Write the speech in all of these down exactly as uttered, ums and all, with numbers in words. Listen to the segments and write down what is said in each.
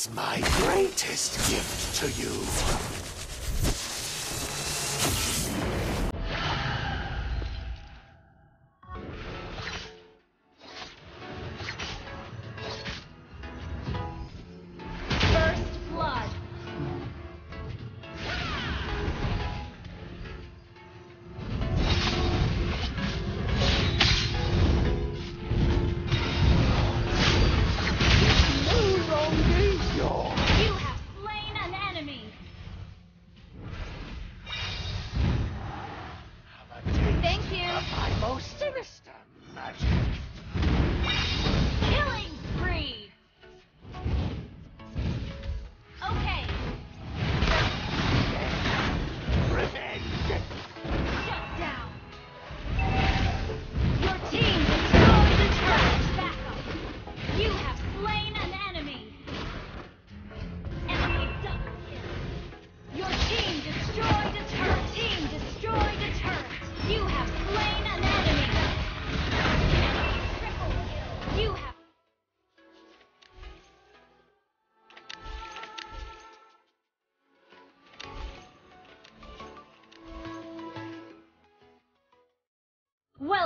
is my greatest gift to you.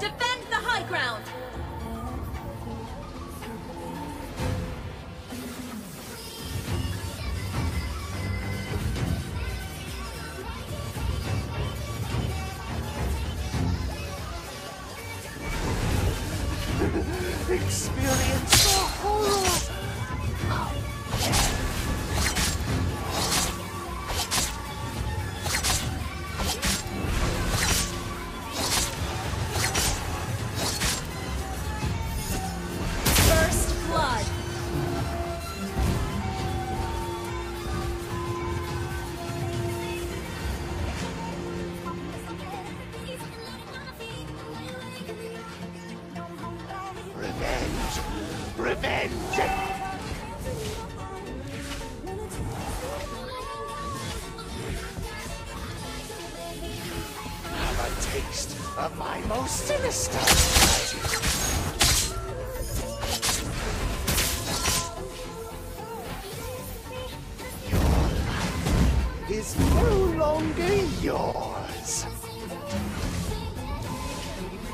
Defend the high ground! Experience the horror! Taste of my most sinister magic. Your life is no longer yours. Never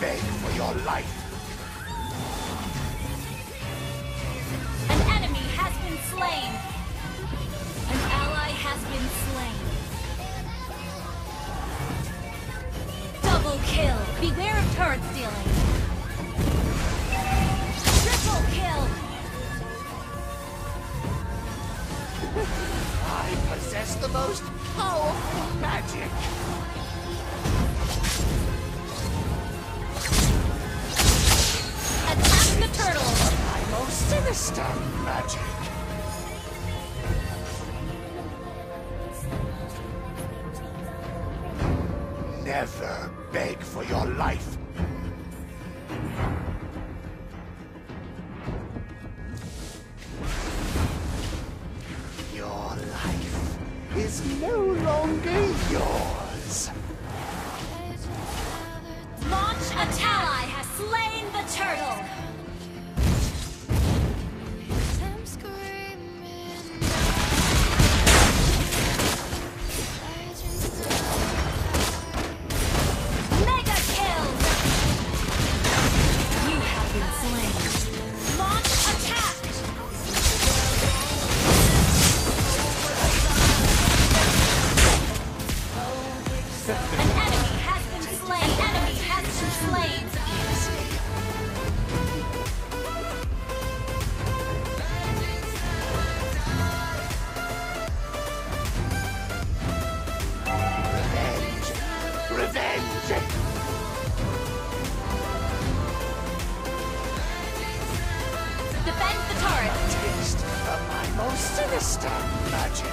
beg for your life. Slain. An ally has been slain. Double kill. Beware of turret stealing. Triple kill. I possess the most powerful magic. Attack the turtles. My most sinister magic. Never beg for your life. Your life is no longer yours. Launch attack! I have slain the turtle. Sinister magic.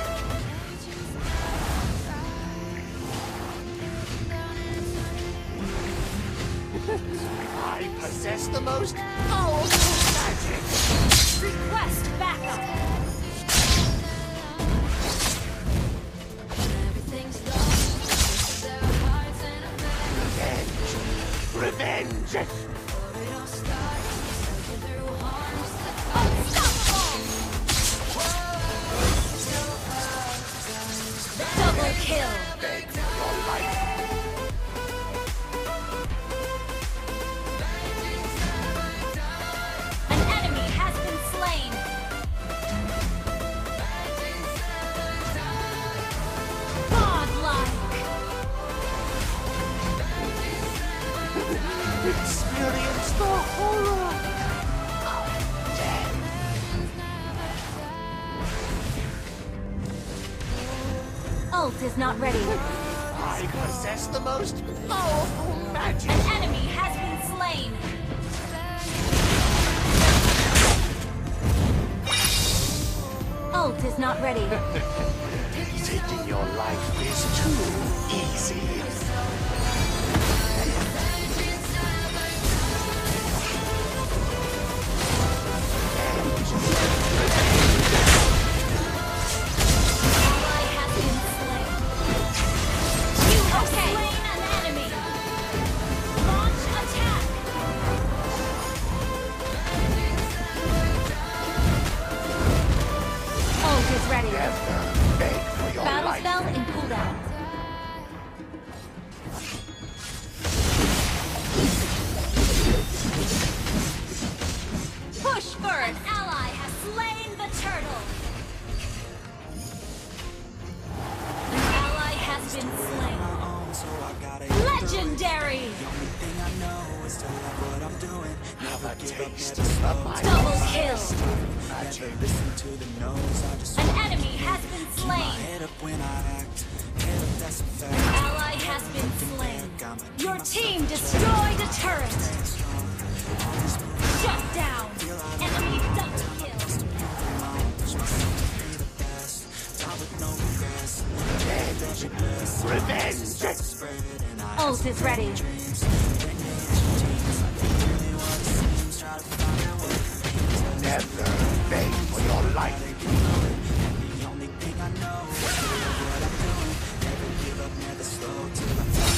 possess the most powerful magic. Request backup. Everything's done. Revenge! Revenge! Experience the horror of death. Ult is not ready. I possess the most powerful magic. An enemy has been slain. Ult is not ready. Taking your life is too easy. Legendary! The only thing I know is to love what I'm doing. Never give up, never stop. Double kill! I never listen to the no's. I just an enemy has been slain. Keep my head up when I act. Head up, that's a fact. An ally has been slain. Your team destroyed a turret. Shut down! Enemy double kill. Revenge! Revenge! Ult is ready. Never beg for your life. And the only thing I know is what I'm doing. Never give up, never slow till I'm done.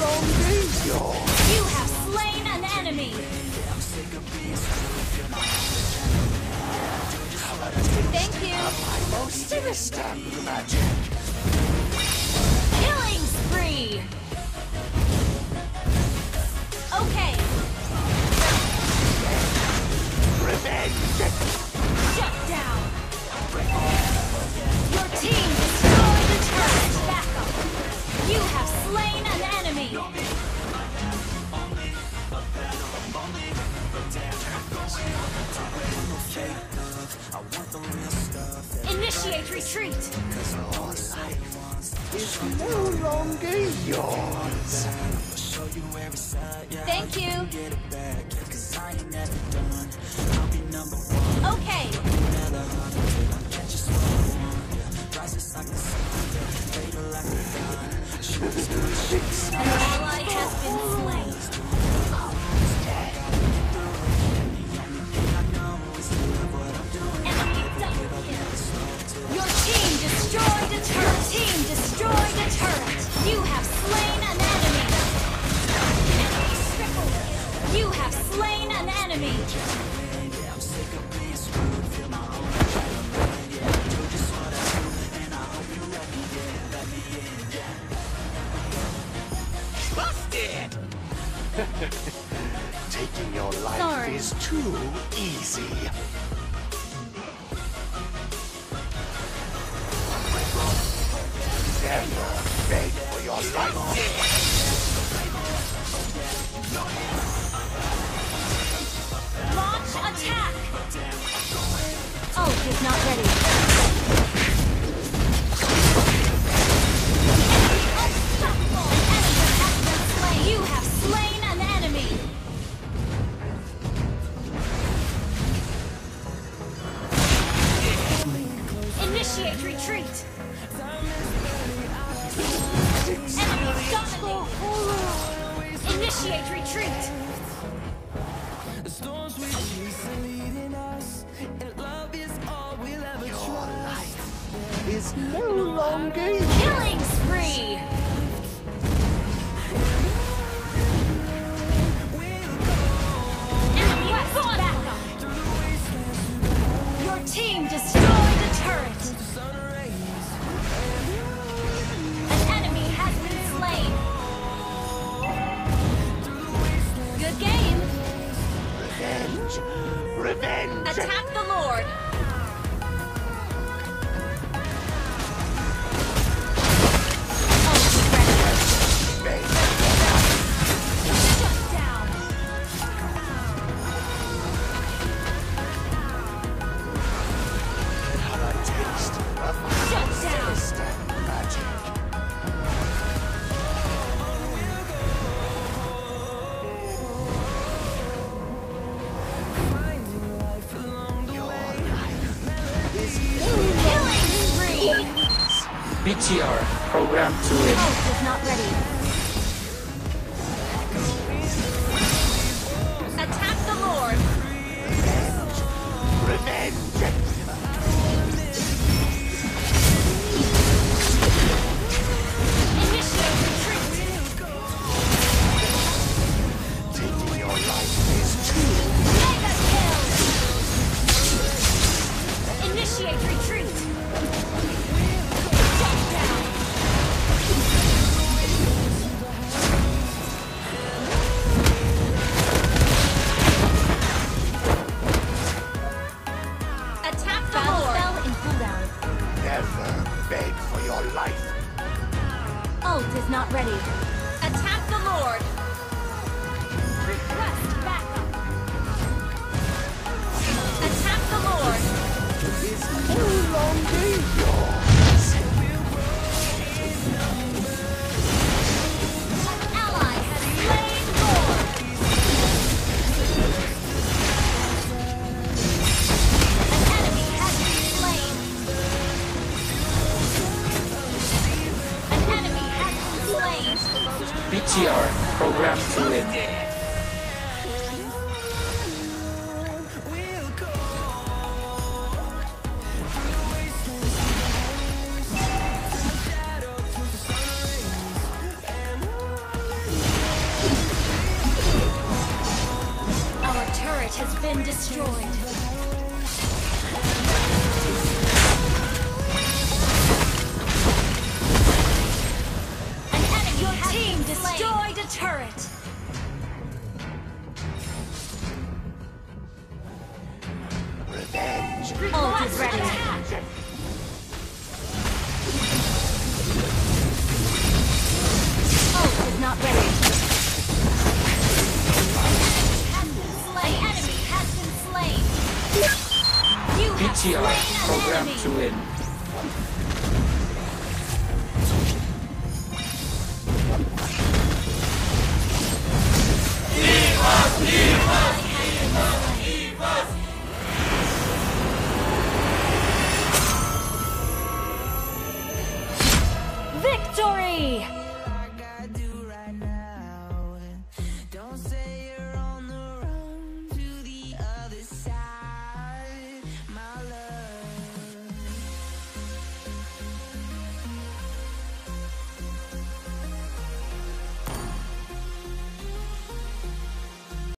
No longer yours. You have slain an enemy. I'm sick of being thank you. My most sinister magic. Killing spree. Okay. Revenge. Shut down. Your team destroyed the turret backup. You have slain an enemy. I want the real stuff. Initiate retreat. Cause all life is no longer yours. Show you every side. Thank you. Get it back. Cause I ain't never done. I'll be number one. Okay. An ally has been slain. Taking your life Sorry. is too easy. Never beg for your life. Launch attack! Oh, he's not ready. Initiate retreat! Initiate retreat. The storms we chase are leading us, and love is all we'll ever trust. Your life is no longer killing spree. Team destroyed a turret. An enemy has been slain. Good game. Revenge. Revenge. Attack the Lord. B T R program to it. House is not ready. Attack the Lord. Revenge. Revenge. Initiate retreat. Taking your life is too. Mega kill. Initiate retreat. Is not ready. Attack the Lord. Request backup. Attack the Lord. It's no longer yours. An ally has slain Lord. An enemy has been slain. B T R program to live. Our turret has been destroyed. Destroyed a turret. Revenge. All is ready. Attack. All is not ready. An enemy has been slain. You have slain an enemy. B T R program to win.